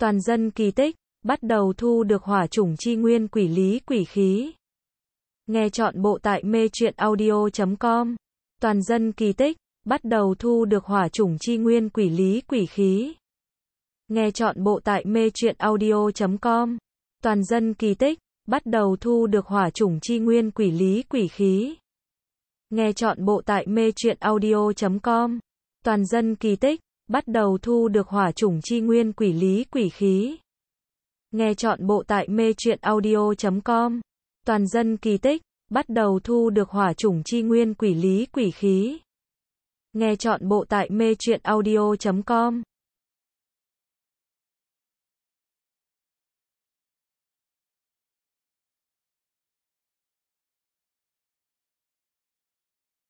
Toàn dân kỳ tích, bắt đầu thu được hỏa chủng chi nguyên quỷ lý quỷ khí. Nghe trọn bộ tại mê truyện audio.com. Toàn dân kỳ tích, bắt đầu thu được hỏa chủng chi nguyên quỷ lý quỷ khí. Nghe trọn bộ tại mê truyện audio.com. Toàn dân kỳ tích, bắt đầu thu được hỏa chủng chi nguyên quỷ lý quỷ khí. Nghe trọn bộ tại mê truyện audio.com. Toàn dân kỳ tích, bắt đầu thu được hỏa chủng chi nguyên quỷ lý quỷ khí. Nghe trọn bộ tại mê truyện audio.com. Toàn dân kỳ tích, bắt đầu thu được hỏa chủng chi nguyên quỷ lý quỷ khí. Nghe trọn bộ tại mê truyện audio.com.